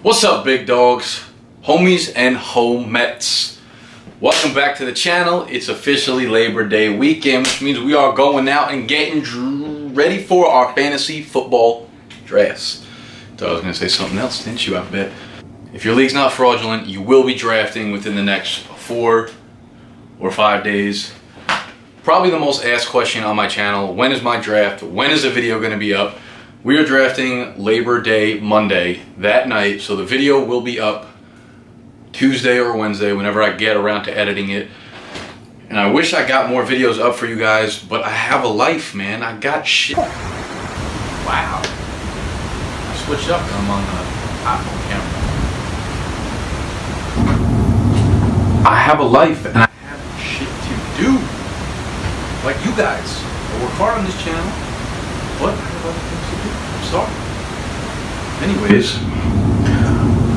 What's up, big dogs, homies, and homettes? Welcome back to the channel. It's officially Labor Day weekend, which means we are going out and getting ready for our fantasy football drafts. I was going to say something else, didn't you? I bet. If your league's not fraudulent, you will be drafting within the next 4 or 5 days. Probably the most asked question on my channel: when is my draft? When is the video going to be up? We are drafting Labor Day Monday that night, so the video will be up Tuesday or Wednesday whenever I get around to editing it. And I wish I got more videos up for you guys, but I have a life, man. I got shit. Wow. I switched up. I'm on the iPhone camera. I have a life and I have shit to do. Like you guys. I work hard on this channel, but I have other things to do. I'm sorry. Anyways,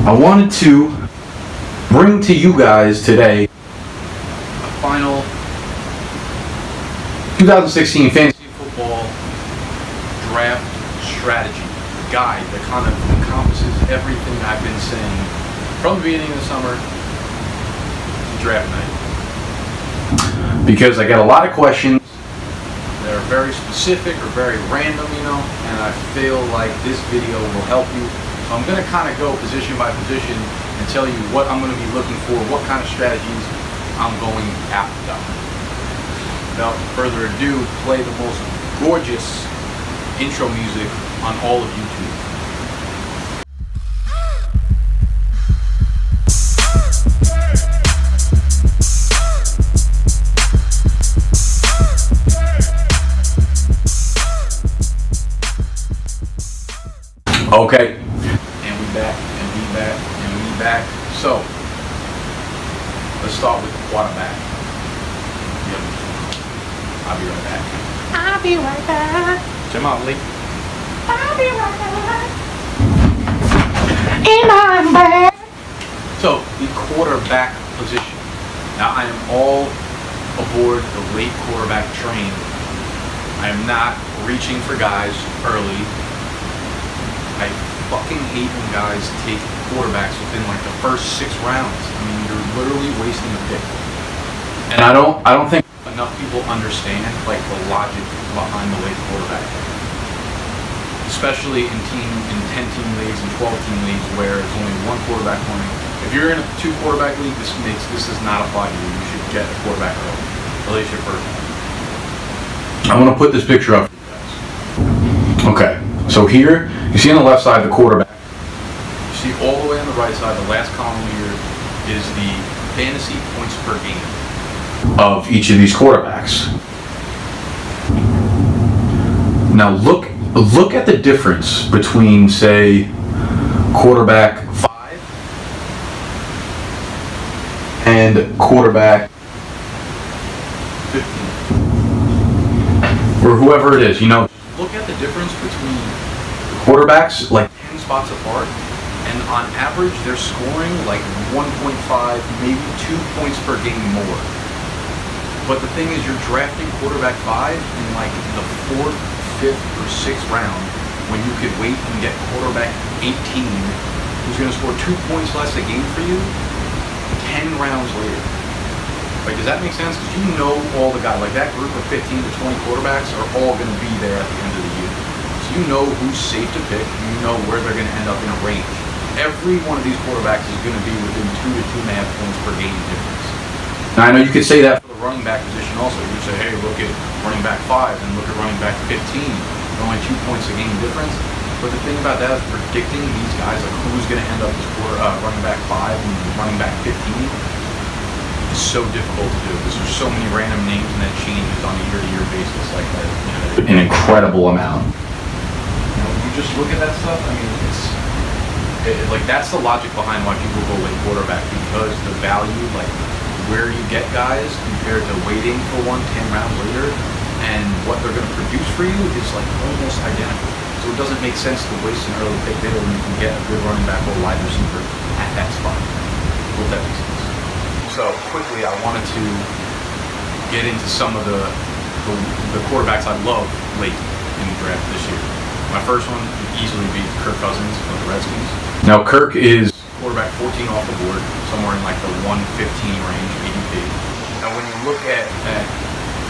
I wanted to bring to you guys today a final 2016 fantasy football draft strategy guide that kind of encompasses everything I've been saying from the beginning of the summer to draft night. Because I got a lot of questions that are very specific or very random, you know, and I feel like this video will help you. So I'm going to kind of go position by position and tell you what I'm going to be looking for, what kind of strategies I'm going after. Without further ado, play the most gorgeous intro music on all of YouTube. Okay. And we back, and we back, and we back. So, let's start with the quarterback. Yep. I'll be right back. I'll be right back. Jamal Lee. I'll be right back. And I'm back. So, the quarterback position. Now, I am all aboard the late quarterback train. I am not reaching for guys early. I fucking hate when guys take quarterbacks within like the first 6 rounds. I mean, you're literally wasting a pick. And I don't think enough people understand like the logic behind the late quarterback, especially in 10-team leagues and 12-team leagues where there's only one quarterback running. If you're in a 2-quarterback league, this does not apply to you. You should get a quarterback early, at least your first one. I want to put this picture up for you guys. Okay. So here, you see on the left side the quarterback. You see all the way on the right side, the last column here is the fantasy points per game of each of these quarterbacks. Now look at the difference between, say, quarterback 5 and quarterback 15. Or whoever it is, you know. Look at the difference between quarterbacks like 10 spots apart, and on average they're scoring like 1.5, maybe 2 points per game more. But the thing is, you're drafting quarterback 5 in like the 4th, 5th, or 6th round when you could wait and get quarterback 18, who's going to score 2 points less a game for you 10 rounds later. Like, does that make sense? Because you know all the guys. Like, that group of 15 to 20 quarterbacks are all going to be there at the end of the year. So you know who's safe to pick. You know where they're going to end up in a range. Every one of these quarterbacks is going to be within 2 to 2.5 points per game difference. Now, I know you could say that for the running back position also. You say, hey, look at running back 5 and look at running back 15. They're only 2 points a game difference. But the thing about that is predicting these guys, like who's going to end up as running back 5 and running back 15. It's so difficult to do because there's so many random names and that changes on a year-to-year basis like that. You know, an incredible amount. You know, you just look at that stuff. I mean, like that's the logic behind why people go late quarterback, because the value, like where you get guys compared to waiting for one 10 rounds later, and what they're going to produce for you is like almost identical. So it doesn't make sense to waste an early pick there when you can get a good running back or wide receiver at that spot. Hope that makes sense. So quickly, I wanted to get into some of the quarterbacks I love late in the draft this year. My first one would easily be Kirk Cousins of the Redskins. Now Kirk is quarterback 14 off the board, somewhere in like the 115 range ADP. Now when you look at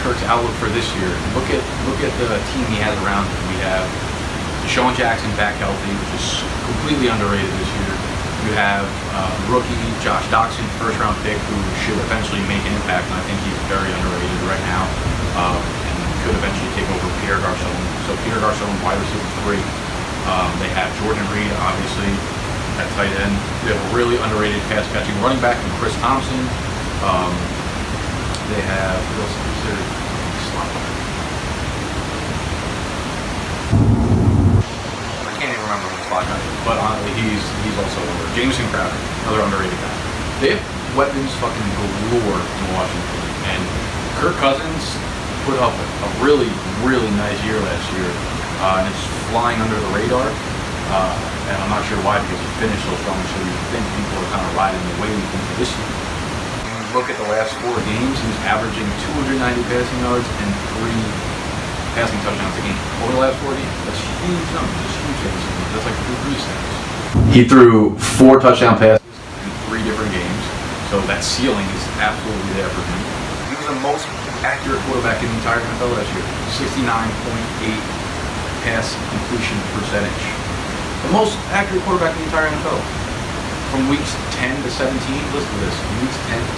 Kirk's outlook for this year, look at the team he has around him. We have Sean Jackson back healthy, which is completely underrated this year. You have rookie Josh Doctson, first-round pick, who should eventually make an impact, and I think he's very underrated right now, and could eventually take over Pierre Garçon. So Pierre Garçon, wide receiver 3. They have Jordan Reed, obviously, at tight end. They have a really underrated pass-catching running back in Chris Thompson. They have, who else is there? I can't even remember his slot guy. But honestly, he's also over. Jameson Crowder, another underrated guy. They have weapons fucking galore in Washington. And Kirk Cousins put up a really, really nice year last year. And it's flying under the radar. And I'm not sure why, because he finished so strong, so you think people are kind of riding the wave into this year. When you look at the last 4 games, he was averaging 290 passing yards and 3 passing touchdowns a game. Over the last 4 games, that's huge numbers. That's huge numbers. That's like 3 stats. He threw 4 touchdown passes in 3 different games, so that ceiling is absolutely there for him. He was the most accurate quarterback in the entire NFL last year. 69.8 pass completion percentage. The most accurate quarterback in the entire NFL. From weeks 10 to 17, listen to this, from weeks 10 to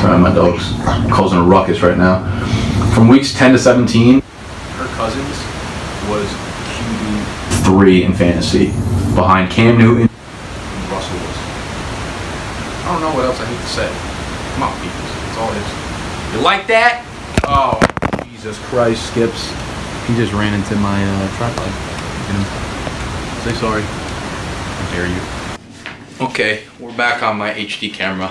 17. Sorry, my dog's causing a ruckus right now. From weeks 10 to 17, Kirk Cousins was QB3 in fantasy, behind Cam Newton and Russell Wilson. I don't know what else I need to say. Come on, people. It's all his. You like that? Oh, Jesus Christ, Skips. He just ran into my tripod. You know. Say sorry. How dare you. Okay, we're back on my HD camera.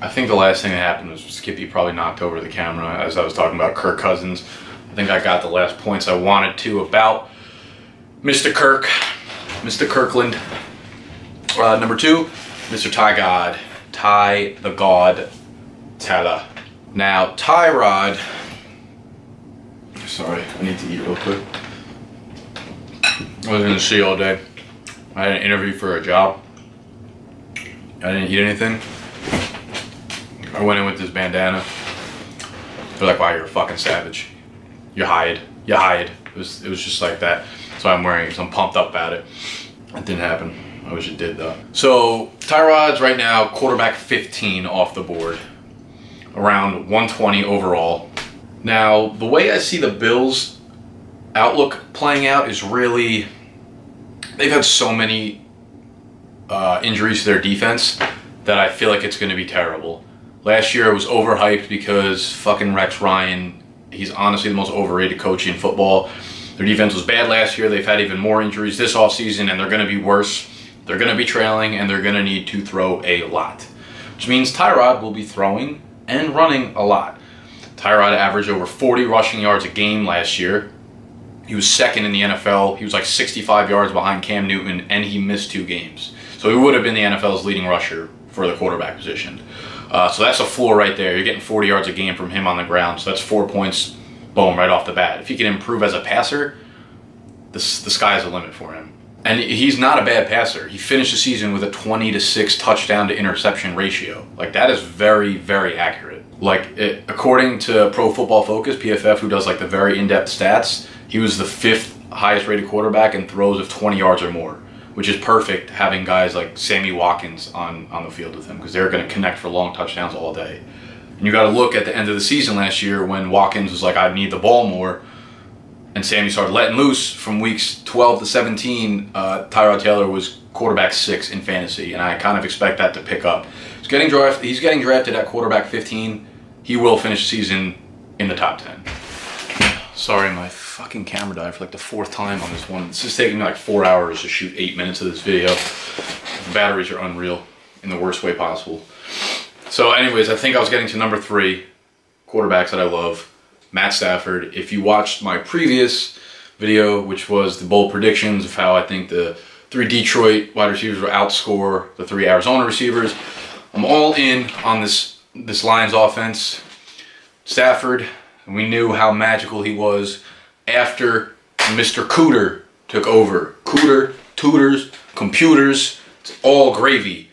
I think the last thing that happened was Skippy probably knocked over the camera as I was talking about Kirk Cousins. I think I got the last points I wanted to about Mr. Kirk, Mr. Kirkland. Number 2, Mr. Ty God, Ty the God Taylor. Now, Tyrod, sorry, I need to eat real quick. I was in the sea all day. I had an interview for a job. I didn't eat anything. I went in with this bandana. They're like, wow, you're a fucking savage. You're hired. You're hired. It was just like that. So I'm wearing it. So I'm pumped up about it. It didn't happen. I wish it did, though. So Tyrod's right now quarterback 15 off the board. Around 120 overall. Now, the way I see the Bills' outlook playing out is really... They've had so many injuries to their defense that I feel like it's going to be terrible. Last year it was overhyped because fucking Rex Ryan, he's honestly the most overrated coach in football. Their defense was bad last year. They've had even more injuries this offseason, and they're going to be worse. They're going to be trailing, and they're going to need to throw a lot. Which means Tyrod will be throwing and running a lot. Tyrod averaged over 40 rushing yards a game last year. He was second in the NFL. He was like 65 yards behind Cam Newton, and he missed 2 games. So he would have been the NFL's leading rusher for the quarterback position. So that's a floor right there. You're getting 40 yards a game from him on the ground. So that's 4 points, boom, right off the bat. If he can improve as a passer, the sky's the limit for him. And he's not a bad passer. He finished the season with a 20-6 touchdown to interception ratio. Like, that is very, very accurate. Like, according to Pro Football Focus, PFF, who does like the very in-depth stats, he was the 5th highest rated quarterback in throws of 20 yards or more, which is perfect having guys like Sammy Watkins on the field with him, because they're going to connect for long touchdowns all day. And you got to look at the end of the season last year when Watkins was like, I need the ball more, and Sammy started letting loose from weeks 12 to 17. Tyrod Taylor was quarterback 6 in fantasy, and I kind of expect that to pick up. He's getting drafted at quarterback 15. He will finish the season in the top 10. Sorry, my fucking camera died for like the 4th time on this one. This is taking me like 4 hours to shoot 8 minutes of this video. The batteries are unreal in the worst way possible. So anyways, I think I was getting to number 3, quarterbacks that I love, Matt Stafford. If you watched my previous video, which was the bold predictions of how I think the 3 Detroit wide receivers will outscore the 3 Arizona receivers, I'm all in on this Lions offense. Stafford, We knew how magical he was after Mr. Cooter took over. Cooter, tutors, computers, it's all gravy.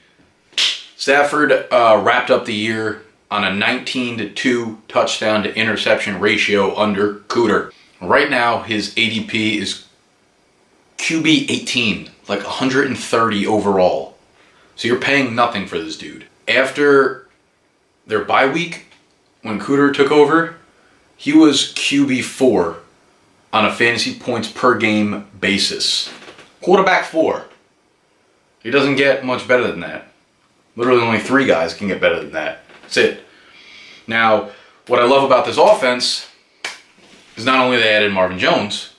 Stafford wrapped up the year on a 19-2 touchdown to interception ratio under Cooter. Right now, his ADP is QB 18, like 130 overall. So you're paying nothing for this dude. After their bye week, when Cooter took over, he was QB 4 on a fantasy points per game basis. Quarterback 4. He doesn't get much better than that. Literally only 3 guys can get better than that. That's it. Now, what I love about this offense is not only they added Marvin Jones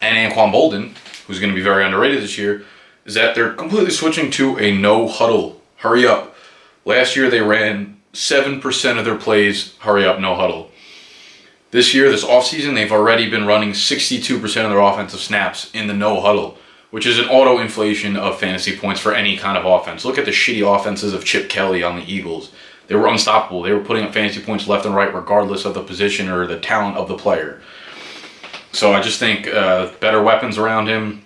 and Anquan Boldin, who's going to be very underrated this year, is that they're completely switching to a no-huddle, hurry up. Last year they ran 7% of their plays, hurry up, no huddle. This year, this offseason, they've already been running 62% of their offensive snaps in the no huddle, which is an auto inflation of fantasy points for any kind of offense. Look at the shitty offenses of Chip Kelly on the Eagles. They were unstoppable. They were putting up fantasy points left and right regardless of the position or the talent of the player. So I just think better weapons around him,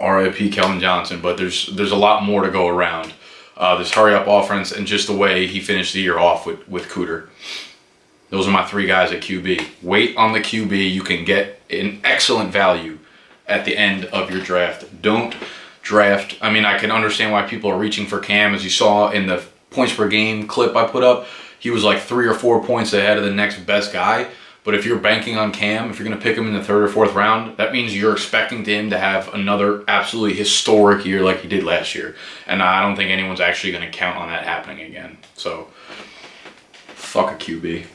RIP Calvin Johnson, but there's a lot more to go around. This hurry-up offense and just the way he finished the year off with Cooter. Those are my 3 guys at QB. Wait on the QB. You can get an excellent value at the end of your draft. Don't draft. I mean, I can understand why people are reaching for Cam. As you saw in the points per game clip I put up, he was like 3 or 4 points ahead of the next best guy. But if you're banking on Cam, if you're going to pick him in the 3rd or 4th round, that means you're expecting him to have another absolutely historic year like he did last year. And I don't think anyone's actually going to count on that happening again. So, fuck a QB.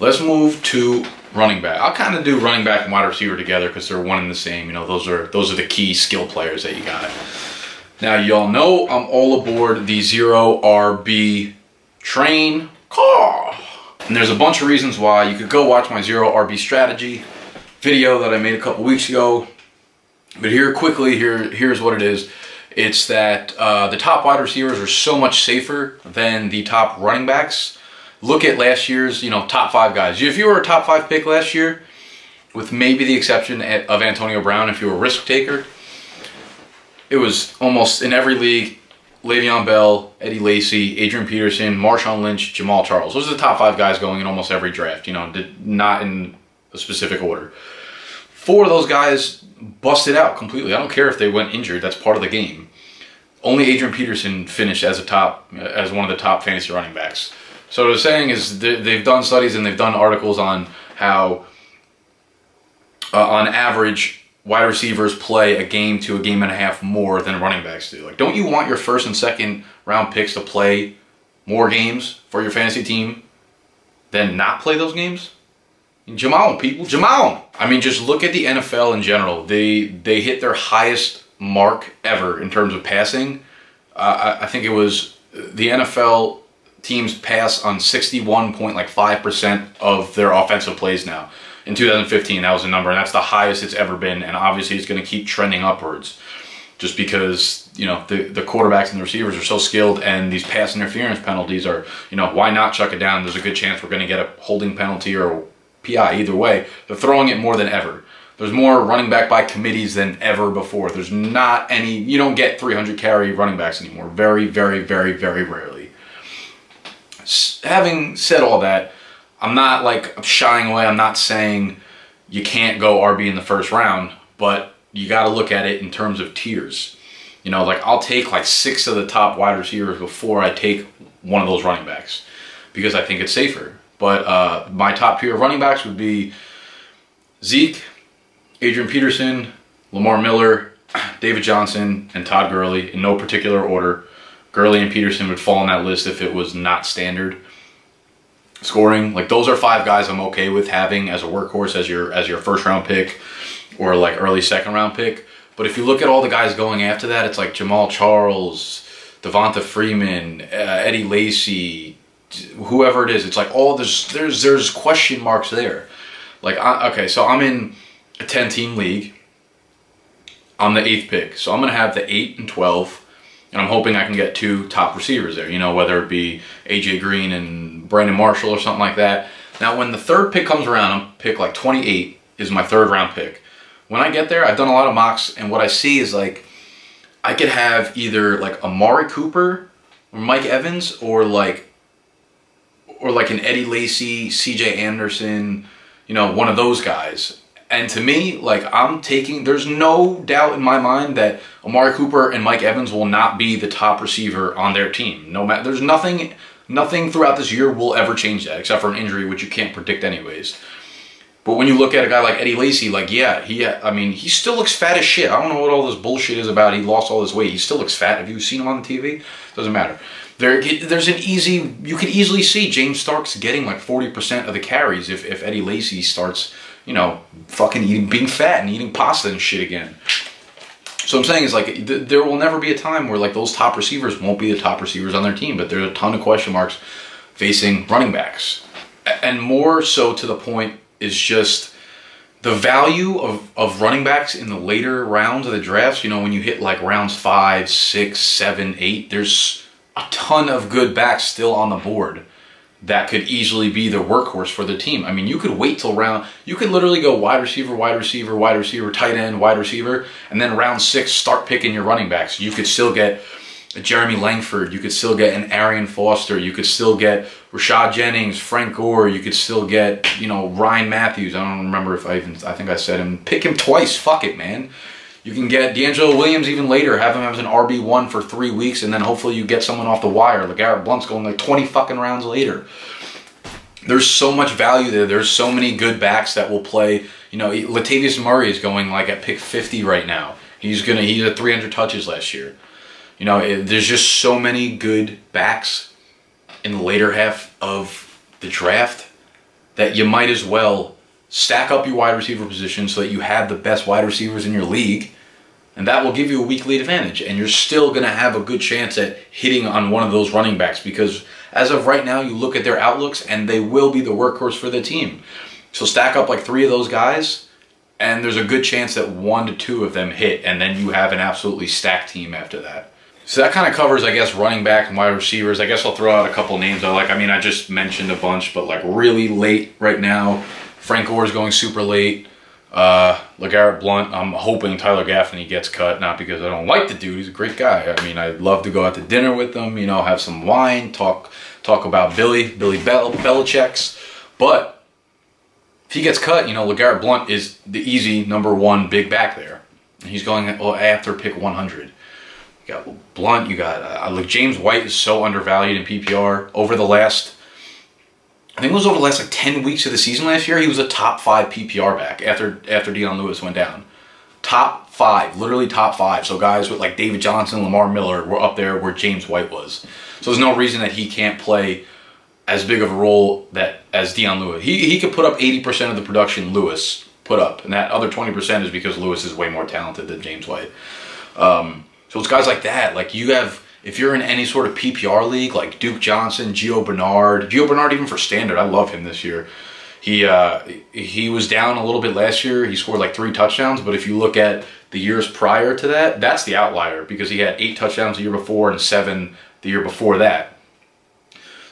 Let's move to running back. I'll kind of do running back and wide receiver together because they're one and the same. You know, those are the key skill players that you got. Now, y'all know I'm all aboard the 0 RB train car. And there's a bunch of reasons why. You could go watch my 0 RB strategy video that I made a couple weeks ago. But here quickly, here's what it is. It's that the top wide receivers are so much safer than the top running backs. Look at last year's, you know, top 5 guys. If you were a top 5 pick last year, with maybe the exception of Antonio Brown, if you were a risk taker, it was almost in every league, Le'Veon Bell, Eddie Lacy, Adrian Peterson, Marshawn Lynch, Jamal Charles. Those are the top 5 guys going in almost every draft, you know, not in a specific order. 4 of those guys busted out completely. I don't care if they went injured. That's part of the game. Only Adrian Peterson finished as one of the top fantasy running backs. So what I'm saying is they've done studies and they've done articles on how, on average, wide receivers play a game to a game and a half more than running backs do. Like, don't you want your 1st and 2nd round picks to play more games for your fantasy team than not play those games? Jamal, people, Jamal. I mean, just look at the NFL in general. They hit their highest mark ever in terms of passing. I think it was the NFL teams pass on 61.5% of their offensive plays now. In 2015, that was the number, and that's the highest it's ever been, and obviously it's going to keep trending upwards just because, you know, the quarterbacks and the receivers are so skilled, and these pass interference penalties are, you know, why not chuck it down? There's a good chance we're going to get a holding penalty or PI either way. They're throwing it more than ever. There's more running back by committees than ever before. There's not any, you don't get 300 carry running backs anymore. Very, very, very, very rarely. Having said all that, I'm not like shying away. I'm not saying you can't go RB in the 1st round, but you got to look at it in terms of tiers. You know, like I'll take like 6 of the top wide receivers before I take one of those running backs because I think it's safer. But my top tier of running backs would be Zeke, Adrian Peterson, Lamar Miller, David Johnson, and Todd Gurley in no particular order. Gurley and Peterson would fall on that list if it was not standard scoring. Like those are 5 guys I'm okay with having as a workhorse as your 1st round pick or like early 2nd round pick. But if you look at all the guys going after that, it's like Jamal Charles, Devonta Freeman, Eddie Lacy, whoever it is. It's like all there's question marks there. Like okay, so I'm in a 10-team league. I'm the 8th pick, so I'm gonna have the 8 and 12. And I'm hoping I can get 2 top receivers there, you know, whether it be A.J. Green and Brandon Marshall or something like that. Now when the third pick comes around, I'm pick like 28 is my third round pick. When I get there, I've done a lot of mocks, and what I see is like I could have either like Amari Cooper or Mike Evans or like an Eddie Lacy, CJ Anderson, you know, one of those guys. And to me, like I'm taking, there's no doubt in my mind that Amari Cooper and Mike Evans will not be the top receiver on their team. No matter, there's nothing throughout this year will ever change that, except for an injury, which you can't predict anyways. But when you look at a guy like Eddie Lacy, like, yeah, he still looks fat as shit. I don't know what all this bullshit is about. He lost all this weight. He still looks fat. Have you seen him on the TV? Doesn't matter. There's an easy, you could easily see James Starks getting like 40% of the carries if Eddie Lacy starts, you know, fucking being fat and eating pasta and shit again. So I'm saying is like, there will never be a time where like those top receivers won't be the top receivers on their team, but there's a ton of question marks facing running backs. And more so to the point is just the value of running backs in the later rounds of the drafts. You know, when you hit like rounds 5, 6, 7, 8, there's a ton of good backs still on the board that could easily be the workhorse for the team. I mean, you could wait till you could literally go wide receiver, wide receiver, wide receiver, tight end, wide receiver, and then round 6, start picking your running backs. You could still get a Jeremy Langford. You could still get an Arian Foster. You could still get Rashad Jennings, Frank Gore. You could still get, you know, Ryan Matthews. I don't remember if I think I said him. Pick him twice. Fuck it, man. You can get D'Angelo Williams even later, have him as an RB1 for 3 weeks, and then hopefully you get someone off the wire. LeGarrette Blount's going like 20 fucking rounds later. There's so much value there. There's so many good backs that will play. You know, Latavius Murray is going like at pick 50 right now. He's at 300 touches last year. You know, there's just so many good backs in the later half of the draft that you might as well stack up your wide receiver position so that you have the best wide receivers in your league. And that will give you a weekly advantage. And you're still going to have a good chance at hitting on one of those running backs. Because as of right now, you look at their outlooks and they will be the workhorse for the team. So stack up like 3 of those guys. And there's a good chance that 1 to 2 of them hit. And then you have an absolutely stacked team after that. So that kind of covers, I guess, running back and wide receivers. I guess I'll throw out a couple names I like. I mean, I just mentioned a bunch, but like really late right now. Frank Gore is going super late. LeGarrette Blount, I'm hoping Tyler Gaffney gets cut, not because I don't like the dude, he's a great guy. I mean, I'd love to go out to dinner with him, you know, have some wine, talk about Billy Belichick's. But if he gets cut, you know, LeGarrette Blount is the easy #1 big back there. He's going after pick 100. You got Blount, you got like James White is so undervalued in PPR. I think it was over the last like 10 weeks of the season last year, he was a top 5 PPR back after Dion Lewis went down. Top 5, literally top 5. So guys with like David Johnson, Lamar Miller were up there where James White was. So there's no reason that he can't play as big of a role as Dion Lewis. He could put up 80% of the production Lewis put up, and that other 20% is because Lewis is way more talented than James White. So it's guys like that. Like you have, if you're in any sort of PPR league, like Duke Johnson, Gio Bernard even for standard, I love him this year. He was down a little bit last year. He scored like 3 touchdowns, but if you look at the years prior to that, that's the outlier because he had 8 touchdowns the year before and 7 the year before that.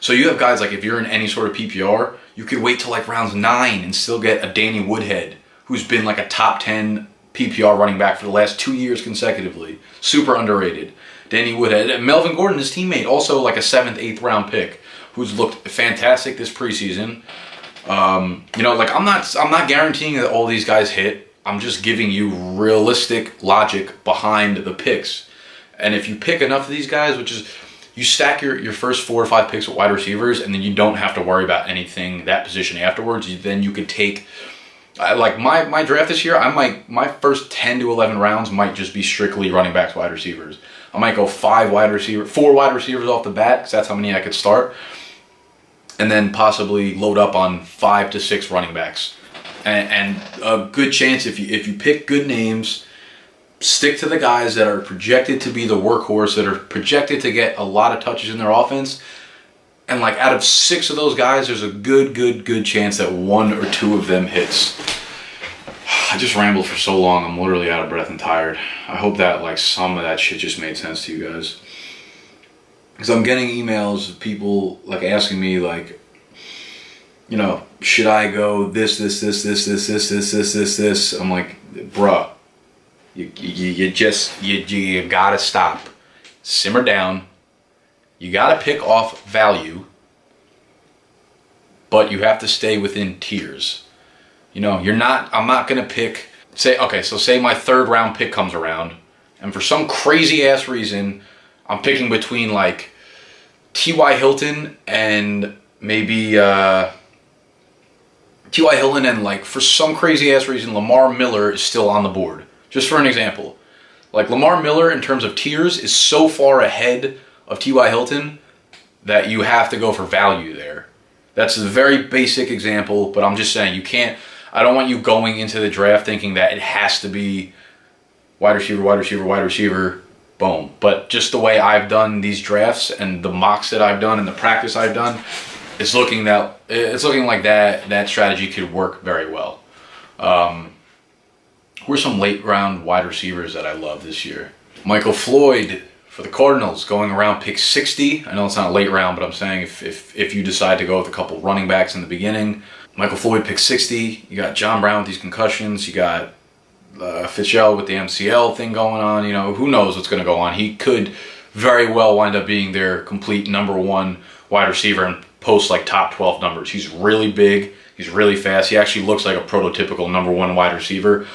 So you have guys like if you're in any sort of PPR, you could wait till like rounds 9 and still get a Danny Woodhead, who's been like a top 10 PPR running back for the last 2 years consecutively. Super underrated. Danny Woodhead. Melvin Gordon, his teammate, also like a 7th, 8th round pick, who's looked fantastic this preseason. You know, like I'm not guaranteeing that all these guys hit. I'm just giving you realistic logic behind the picks. And if you pick enough of these guys, which is you stack your first 4 or 5 picks with wide receivers, and then you don't have to worry about anything that position afterwards. Then you could take like my draft this year. My first 10 to 11 rounds might just be strictly running backs, wide receivers. I might go 4 wide receivers off the bat, because that's how many I could start, and then possibly load up on 5 to 6 running backs. And a good chance if you pick good names, stick to the guys that are projected to be the workhorse, that are projected to get a lot of touches in their offense. And like out of 6 of those guys, there's a good chance that 1 or 2 of them hits. I just rambled for so long. I'm literally out of breath and tired. I hope that like some of that shit just made sense to you guys. Because I'm getting emails of people like asking me like, you know, should I go this? I'm like, bruh, you gotta stop. Simmer down. You gotta pick off value, but you have to stay within tiers. You know, you're not, I'm not gonna pick, say, okay, so say my third round pick comes around, and for some crazy ass reason, I'm picking between like T.Y. Hilton and maybe T.Y. Hilton and, like, for some crazy ass reason, Lamar Miller is still on the board. Just for an example, like, Lamar Miller in terms of tiers is so far ahead of T.Y. Hilton that you have to go for value there. That's a very basic example, but I'm just saying you can't, I don't want you going into the draft thinking that it has to be wide receiver, wide receiver, wide receiver, boom. But just the way I've done these drafts and the mocks that I've done and the practice I've done, it's looking like that strategy could work very well. Who are some late round wide receivers that I love this year? Michael Floyd for the Cardinals, going around pick 60. I know it's not a late round, but I'm saying if you decide to go with a couple running backs in the beginning, Michael Floyd pick 60. You got John Brown with these concussions. You got Fitzgerald with the MCL thing going on. You know, who knows what's going to go on. He could very well wind up being their complete #1 wide receiver and post like top 12 numbers. He's really big. He's really fast. He actually looks like a prototypical #1 wide receiver.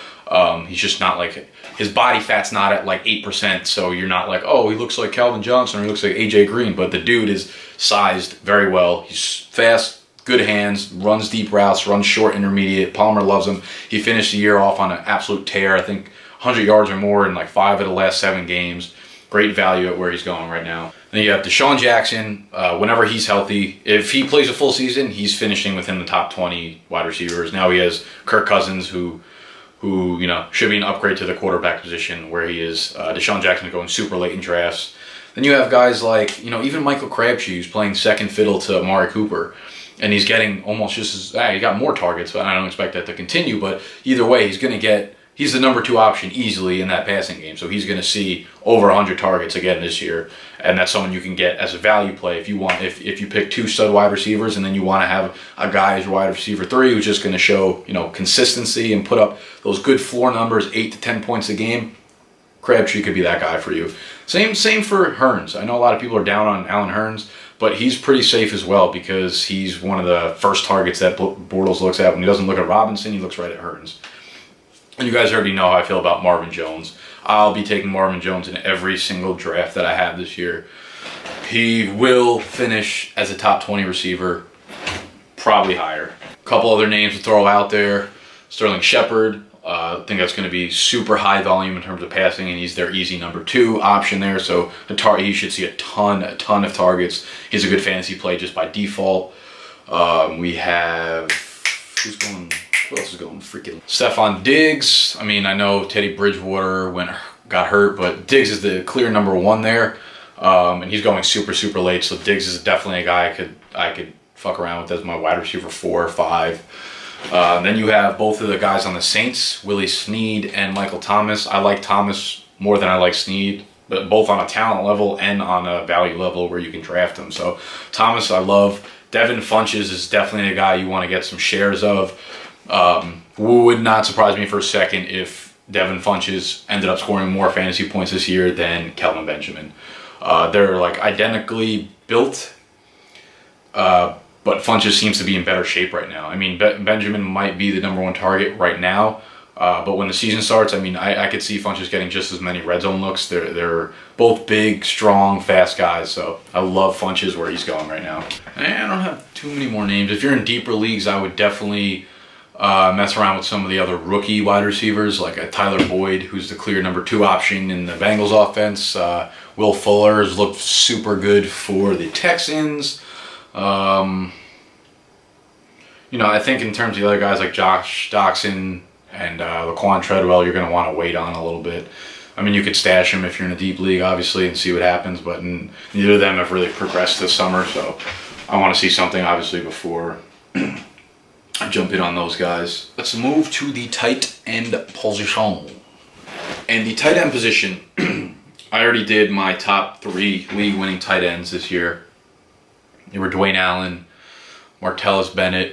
He's just not like, his body fat's not at like 8%, so you're not like, oh, he looks like Calvin Johnson or he looks like AJ Green, but the dude is sized very well. He's fast, good hands, runs deep routes, runs short intermediate. Palmer loves him. He finished the year off on an absolute tear. I think 100 yards or more in like 5 of the last 7 games. Great value at where he's going right now. Then you have Deshaun Jackson. Whenever he's healthy, if he plays a full season, he's finishing within the top 20 wide receivers. Now he has Kirk Cousins, who, you know, should be an upgrade to the quarterback position where he is. Deshaun Jackson going super late in drafts. Then you have guys like, you know, even Michael Crabtree, who's playing second fiddle to Amari Cooper. And he's getting almost just as, he got more targets, but I don't expect that to continue. But either way, he's the #2 option easily in that passing game. So he's going to see over 100 targets again this year. And that's someone you can get as a value play if you want. If you pick 2 stud wide receivers and then you want to have a guy who's wide receiver 3 who's just going to show, you know, consistency and put up those good floor numbers, 8 to 10 points a game, Crabtree could be that guy for you. Same for Hurns. I know a lot of people are down on Allen Hurns, but he's pretty safe as well because he's one of the first targets that Bortles looks at. When he doesn't look at Robinson, he looks right at Hurns. And you guys already know how I feel about Marvin Jones. I'll be taking Marvin Jones in every single draft that I have this year. He will finish as a top 20 receiver, probably higher. A couple other names to throw out there. Sterling Shepard. I think that's going to be super high volume in terms of passing, and he's their easy #2 option there. So he should see a ton of targets. He's a good fantasy play just by default. We have, who else is going freaking? Stephon Diggs. I mean, I know Teddy Bridgewater got hurt, but Diggs is the clear #1 there, and he's going super, super late. So Diggs is definitely a guy I could fuck around with as my wide receiver 4 or 5. Then you have both of the guys on the Saints, Willie Snead and Michael Thomas. I like Thomas more than I like Snead, but both on a talent level and on a value level where you can draft them. So Thomas I love. Devin Funchess is definitely a guy you want to get some shares of. Would not surprise me for a second if Devin Funchess ended up scoring more fantasy points this year than Kelvin Benjamin. They're like identically built, but Funchess seems to be in better shape right now. I mean, Benjamin might be the #1 target right now, but when the season starts, I mean, I could see Funchess getting just as many red zone looks. They're both big, strong, fast guys, so I love Funchess where he's going right now. And I don't have too many more names. If you're in deeper leagues, I would definitely mess around with some of the other rookie wide receivers, like a Tyler Boyd, who's the clear #2 option in the Bengals offense. Will Fuller has looked super good for the Texans. You know, I think in terms of the other guys like Josh Doctson and Laquan Treadwell, you're going to want to wait on a little bit. I mean, you could stash them if you're in a deep league, obviously, and see what happens, but neither of them have really progressed this summer, so I want to see something, obviously, before I jump in on those guys. Let's move to the tight end position. And the tight end position, I already did my top 3 league-winning tight ends this year. They were Dwayne Allen, Martellus Bennett,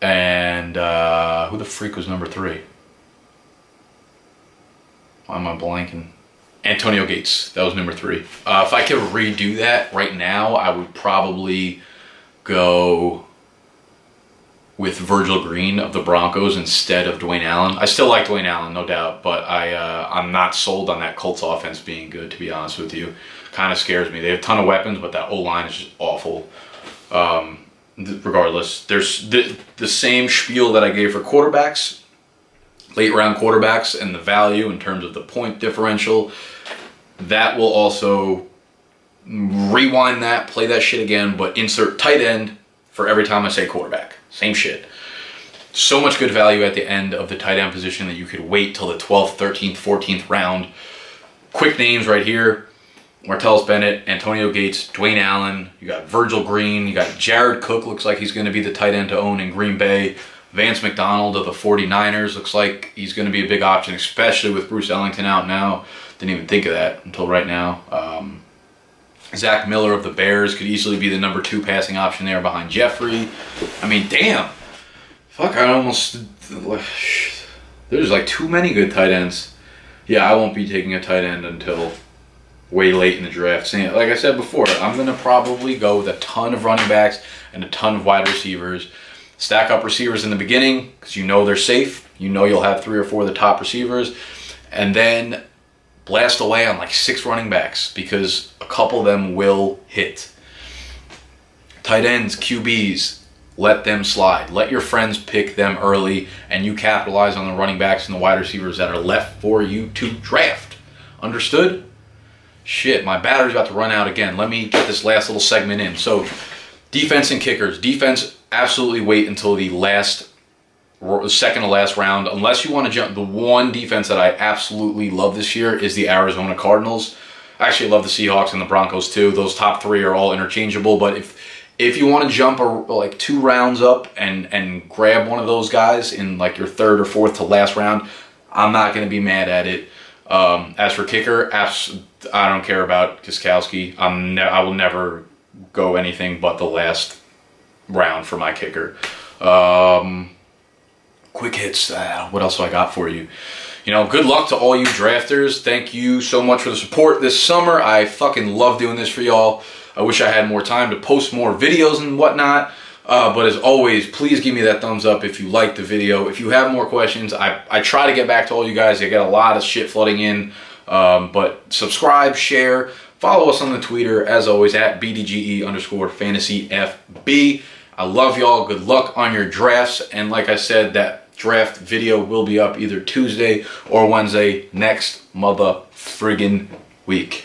And who the freak was number three? Why am I blanking? Antonio Gates. That was number three. If I could redo that right now, I would probably go with Virgil Green of the Broncos instead of Dwayne Allen. I still like Dwayne Allen, no doubt, but I'm not sold on that Colts offense being good, to be honest with you. Kind of scares me. They have a ton of weapons, but that O-line is just awful. Regardless, there's the same spiel that I gave for quarterbacks, late-round quarterbacks, and the value in terms of the point differential. That will also rewind that, play that shit again, but insert tight end for every time I say quarterback. Same shit. So much good value at the end of the tight end position that you could wait till the 12th, 13th, 14th round. Quick names right here. Martellus Bennett, Antonio Gates, Dwayne Allen. You got Virgil Green. You got Jared Cook. Looks like he's going to be the tight end to own in Green Bay. Vance McDonald of the 49ers. Looks like he's going to be a big option, especially with Bruce Ellington out now. Didn't even think of that until right now. Zach Miller of the Bears could easily be the number 2 passing option there behind Jeffrey. I mean, damn. Fuck, I almost... There's like too many good tight ends. Yeah, I won't be taking a tight end until way late in the draft. Like I said before, I'm going to probably go with a ton of running backs and a ton of wide receivers. Stack up receivers in the beginning because you know they're safe. You know you'll have 3 or 4 of the top receivers. And then blast away on like 6 running backs because a couple of them will hit. Tight ends, QBs, let them slide. Let your friends pick them early, and you capitalize on the running backs and the wide receivers that are left for you to draft. Understood? Shit, my battery's about to run out again. Let me get this last little segment in. So, defense and kickers. Defense, absolutely wait until the last second to last round, unless you want to jump. The one defense that I absolutely love this year is the Arizona Cardinals. I actually love the Seahawks and the Broncos too. Those top 3 are all interchangeable, but if you want to jump like 2 rounds up and grab one of those guys in like your 3rd or 4th to last round, I'm not going to be mad at it. As for kicker, I don't care about Kiskowski. I will never go anything but the last round for my kicker. Quick hits. What else do I got for you? You know, good luck to all you drafters. Thank you so much for the support this summer. I fucking love doing this for y'all. I wish I had more time to post more videos and whatnot. But as always, please give me that thumbs up if you liked the video. If you have more questions, I try to get back to all you guys. I get a lot of shit flooding in. But subscribe, share, follow us on the Twitter, as always, at BDGE_FantasyFB. I love y'all. Good luck on your drafts. And like I said, that draft video will be up either Tuesday or Wednesday next mother friggin' week.